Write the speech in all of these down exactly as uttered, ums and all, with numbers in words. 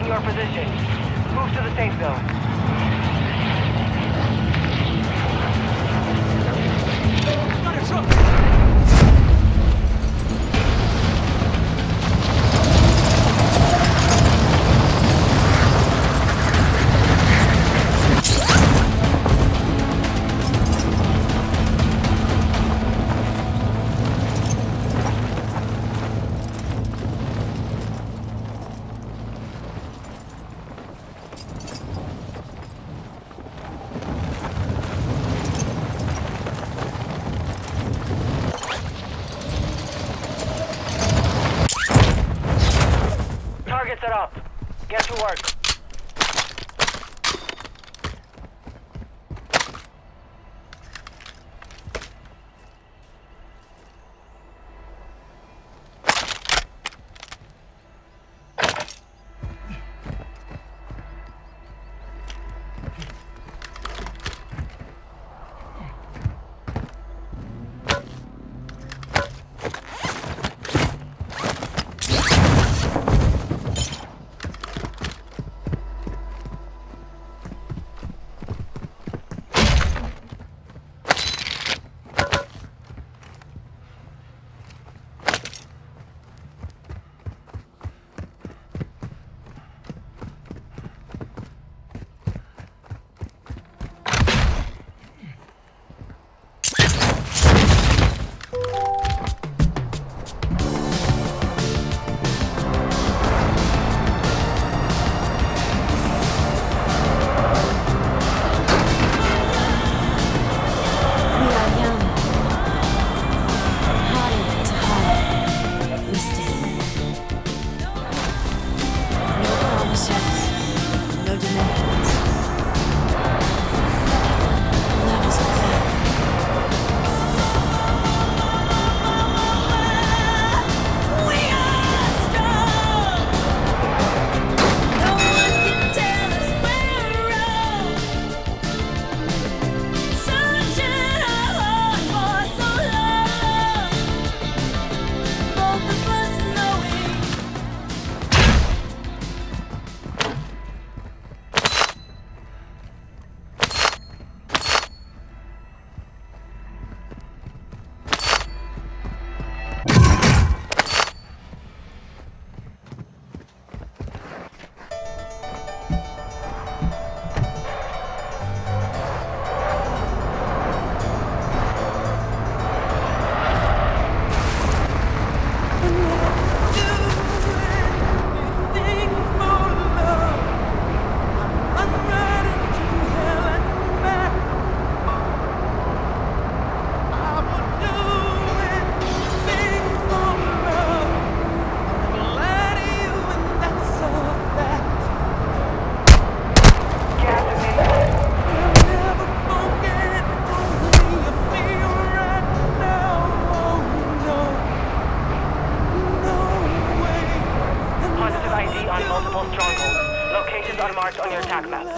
approaching your position. Move to the safe zone. Got a truck! Up. Get to work. Marked on your attack map.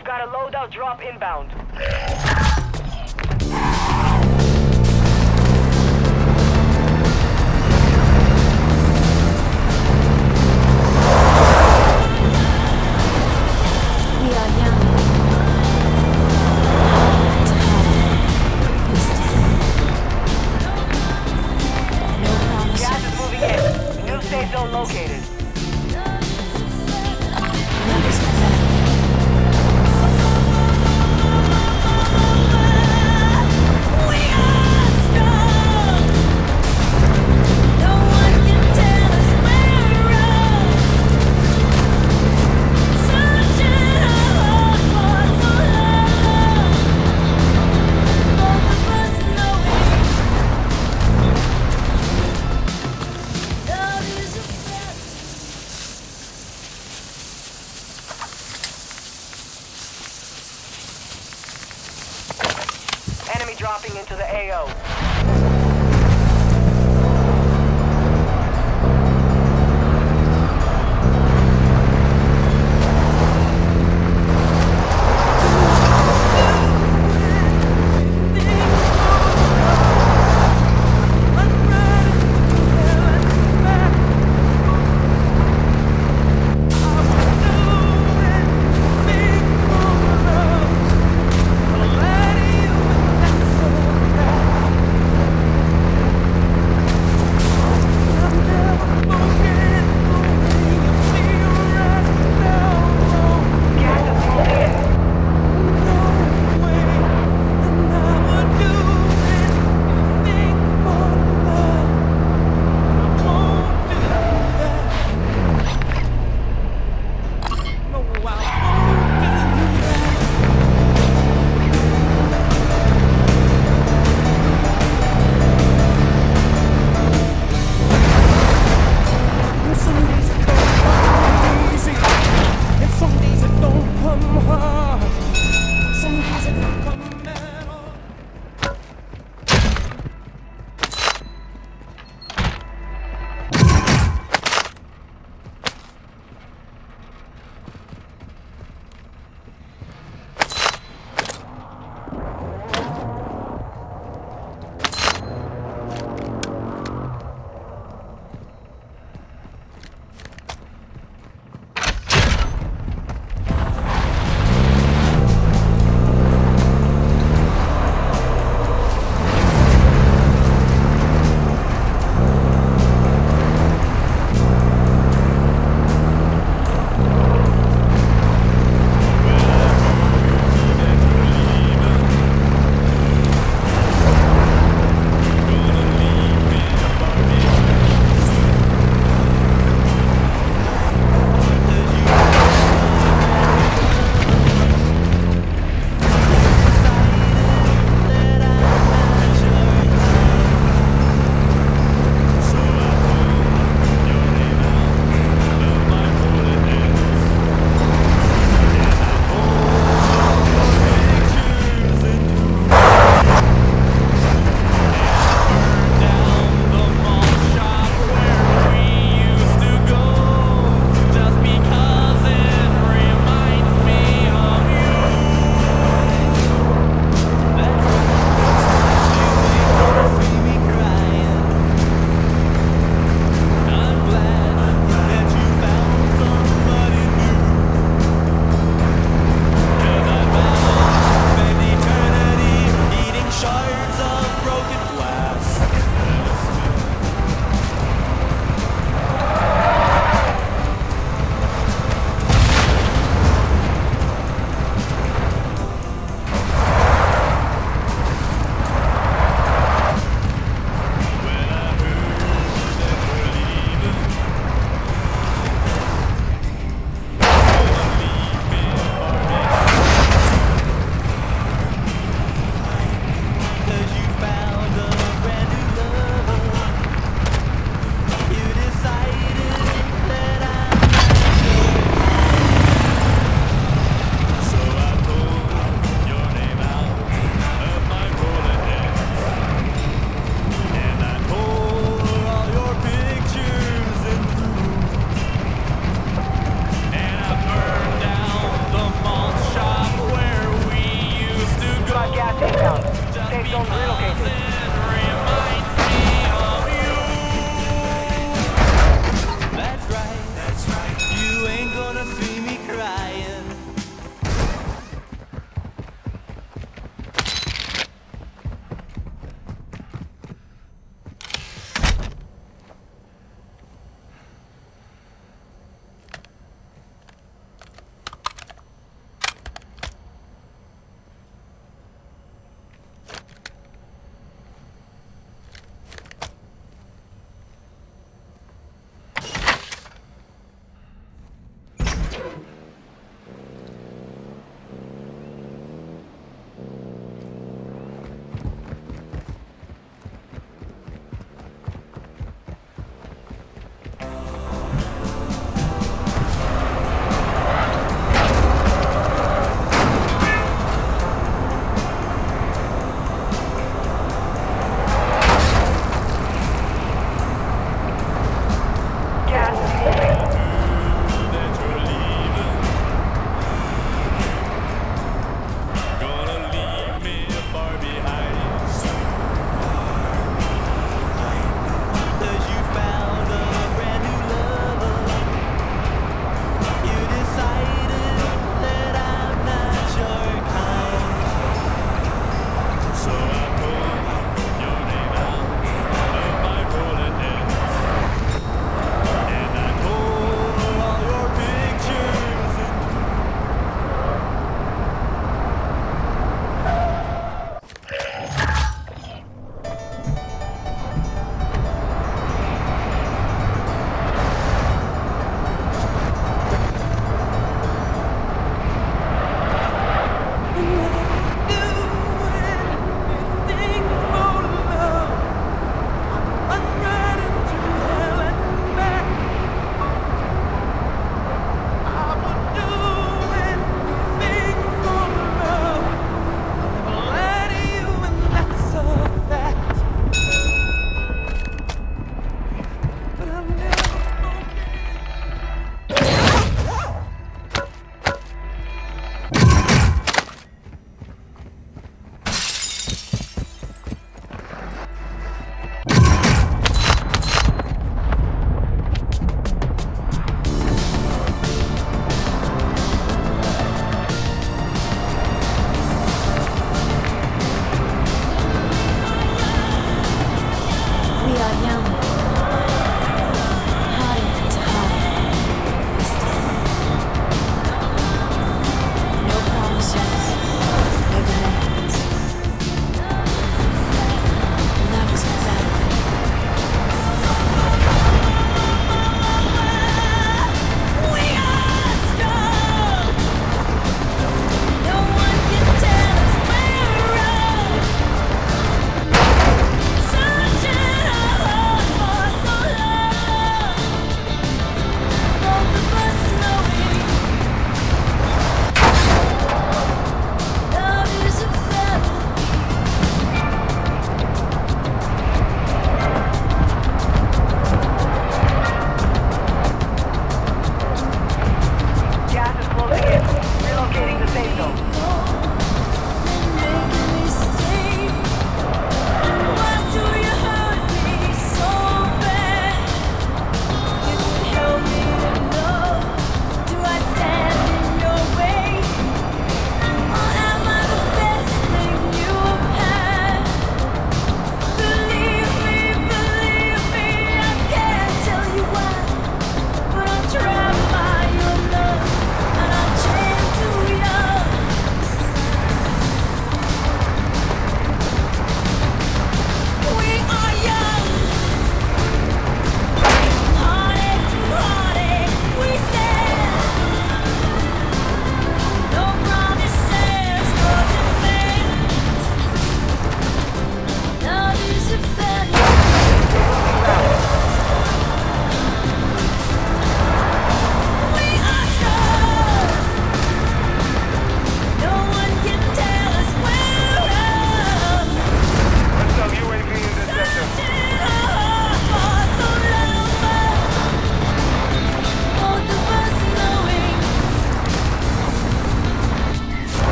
You've got a loadout drop inbound. Dropping into the A O.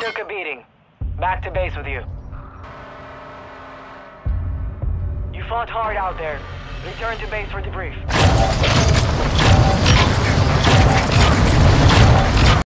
took a beating. Back to base with you. You fought hard out there. Return to base for debrief.